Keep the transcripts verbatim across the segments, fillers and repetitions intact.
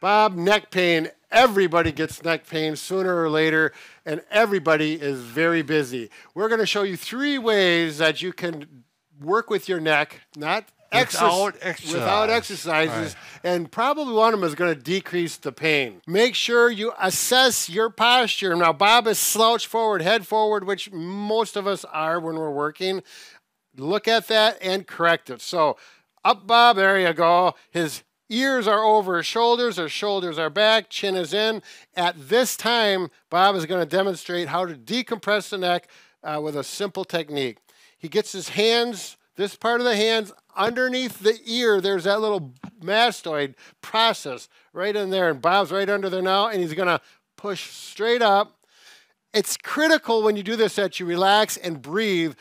Bob, neck pain. Everybody gets neck pain sooner or later, and everybody is very busy. We're going to show you three ways that you can work with your neck, not without, exer exercise. without exercises, right. And probably one of them is going to decrease the pain. Make sure you assess your posture. Now, Bob is slouched forward, head forward, which most of us are when we're working. Look at that and correct it. So, up, Bob, there you go. His ears are over his shoulders, his shoulders are back, chin is in. At this time, Bob is going to demonstrate how to decompress the neck uh, with a simple technique. He gets his hands, this part of the hands, underneath the ear. There's that little mastoid process right in there, and Bob's right under there now, and he's going to push straight up. It's critical when you do this that you relax and breathe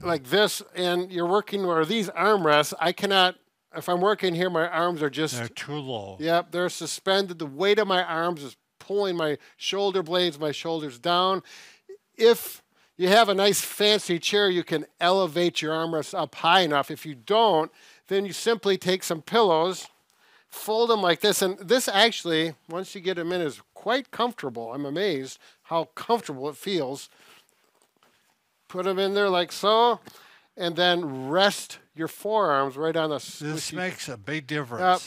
like this, and you're working, or these arm rests, I cannot... If I'm working here, my arms are just... They're too low. Yep, they're suspended. The weight of my arms is pulling my shoulder blades, my shoulders down. If you have a nice fancy chair, you can elevate your armrests up high enough. If you don't, then you simply take some pillows, fold them like this. And this actually, once you get them in, is quite comfortable. I'm amazed how comfortable it feels. Put them in there like so, and then rest your forearms right on the... This makes a big difference. Uh,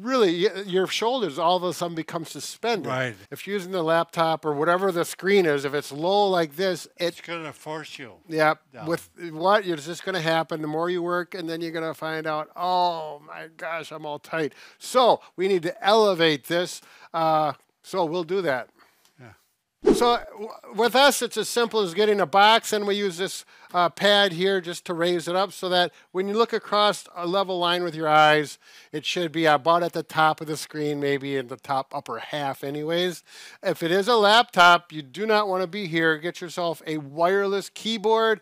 really, your shoulders all of a sudden become suspended. Right. If you're using the laptop or whatever the screen is, if it's low like this, it, it's going to force you. Yeah. Down. With what is just going to happen, the more you work, and then you're going to find out, oh, my gosh, I'm all tight. So we need to elevate this. Uh, so we'll do that. So with us, it's as simple as getting a box, and we use this uh, pad here just to raise it up so that when you look across a level line with your eyes, it should be about at the top of the screen, maybe in the top upper half anyways. If it is a laptop, you do not want to be here. Get yourself a wireless keyboard